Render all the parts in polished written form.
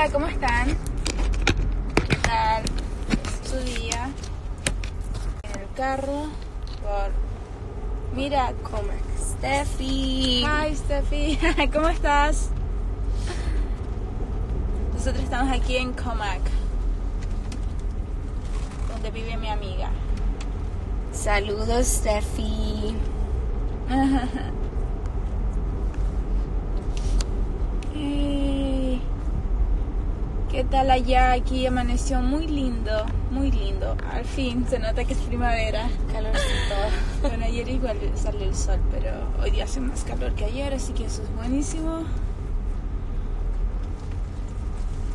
Hola, ¿cómo están? ¿Qué tal su día? En el carro por... Mira, Comac. Steffi. Hi, Steffi. ¿Cómo estás? Nosotros estamos aquí en Comac, donde vive mi amiga. Saludos, Steffi. ¿Qué tal allá? Aquí amaneció muy lindo, muy lindo. Al fin se nota que es primavera. Calorcito. Bueno, ayer igual salió el sol, pero hoy día hace más calor que ayer, así que eso es buenísimo.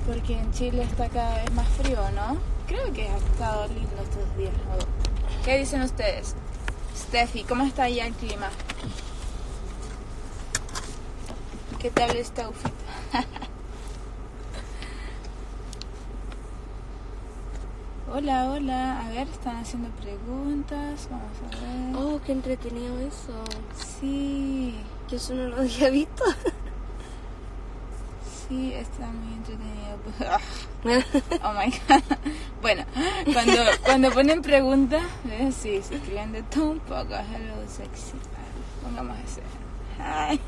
Porque en Chile está cada vez más frío, ¿no? Creo que ha estado lindo estos días. ¿Qué dicen ustedes? Steffi, ¿cómo está allá el clima? ¿Qué tal este outfit? Hola, hola, a ver, están haciendo preguntas, vamos a ver. Oh, qué entretenido eso. Sí. Yo eso no lo había visto. Sí, está muy entretenido. Oh my god. Bueno, cuando ponen preguntas, sí, se escriben de todo un poco. Hello, sexy. Pongamos ese. Hi.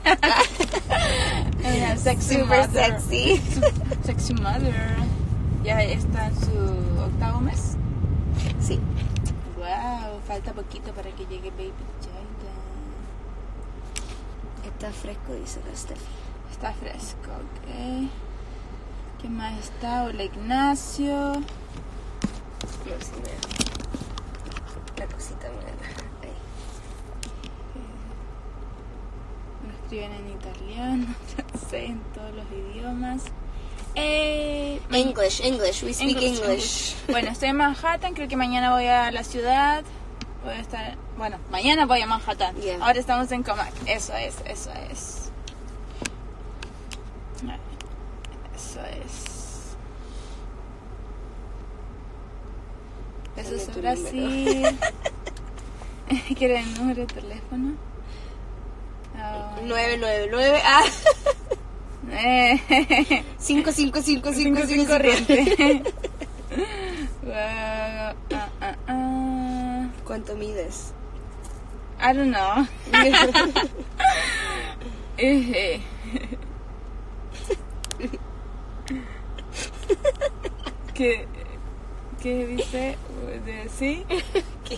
Una sexy super mother. Sexy. Sexy mother. Ya está en su... ¿octavo mes? Sí. Wow, falta poquito para que llegue Baby Jordan. Está fresco, dice la Steffi. Está fresco, ok. ¿Qué más está? Hola, Ignacio. No, sí, mira. La cosita, mira. Ahí. Lo escriben en italiano, francés, en todos los idiomas. English, we speak English. Bueno, estoy en Manhattan, creo que mañana voy a la ciudad. Mañana voy a Manhattan. Yeah. Ahora estamos en Comac. Eso es. Eso es Brasil. ¿Quieren el número de teléfono? 999. Ah. 5 corriente. Wow. ¿Cuánto mides? I don't know. ¿Qué dice? ¿Sí? ¿Qué?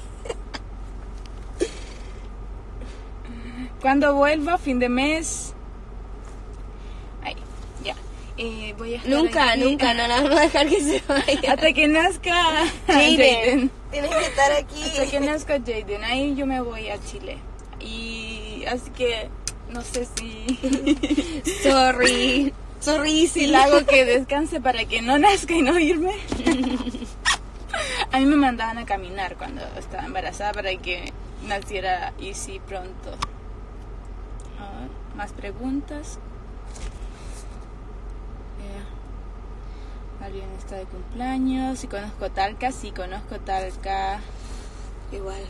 ¿Cuándo vuelvo? Fin de mes. Voy a nunca, no la vamos a dejar que se vaya. Hasta que nazca Jayden. Tienes que estar aquí. Hasta que nazca Jayden. Ahí yo me voy a Chile. Y así que no sé si... Sorry si la hago que descanse para que no nazca y no irme. A mí me mandaban a caminar cuando estaba embarazada para que naciera Easy pronto. Más preguntas. Alguien está de cumpleaños. Si conozco Talca, igual.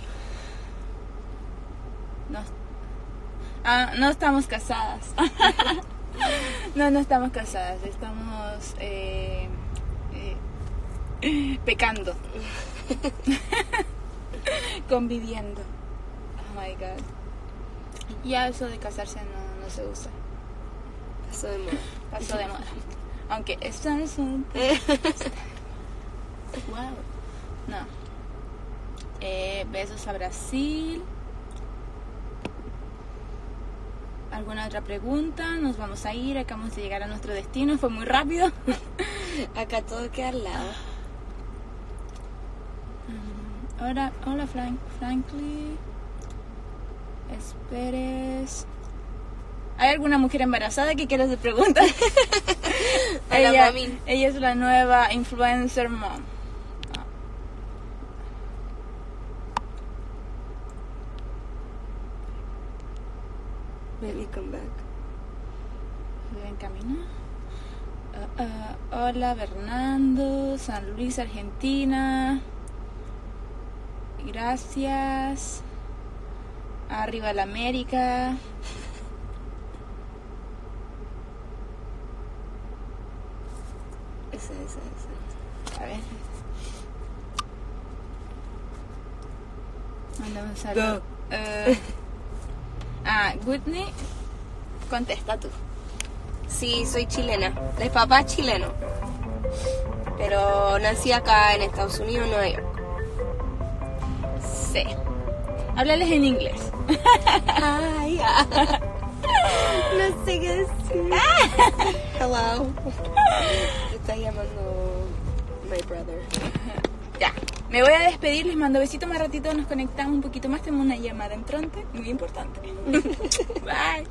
No estamos casadas. No estamos casadas. Estamos pecando. Conviviendo. Oh my god. Ya eso de casarse no se usa. Pasó de moda. Aunque estas son... Wow. No. Besos a Brasil. ¿Alguna otra pregunta? Nos vamos a ir. Acabamos de llegar a nuestro destino. Fue muy rápido. Acá todo queda al lado. Hola, Franklin. Esperes. ¿Hay alguna mujer embarazada que quiera hacer preguntas? Ella es la nueva influencer mom. Baby, come back. ¿Ven camino? Hola, Fernando. San Luis, Argentina. Gracias. Arriba la América. sí. A ver. Mándame saludo. Whitney, contesta tú. Sí, soy chilena. De papá chileno. Pero nací acá en Estados Unidos, Nueva York. Sí. Háblales en inglés. Hi. No sé qué decir. Hello. Te está llamando my brother. Ya. Me voy a despedir, les mando besitos más ratito, nos conectamos un poquito más, tenemos una llamada entrante, muy importante. Bye.